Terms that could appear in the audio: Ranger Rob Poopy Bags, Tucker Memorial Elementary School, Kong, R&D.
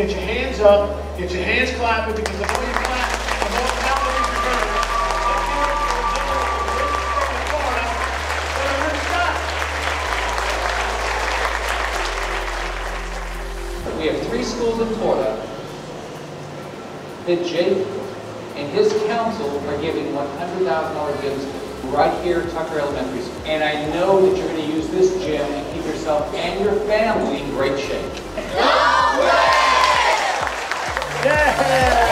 Get your hands up. Get your hands clapping, because the more you clap, the more power you return. Let's do it for a general for the rich state of Florida, for the rich guy. We have three schools in Florida that Jake and his council are giving $100,000 gifts right here at Tucker Elementary School. And I know that you're going to use this gym and keep yourself and your family in great shape. No way! Yeah!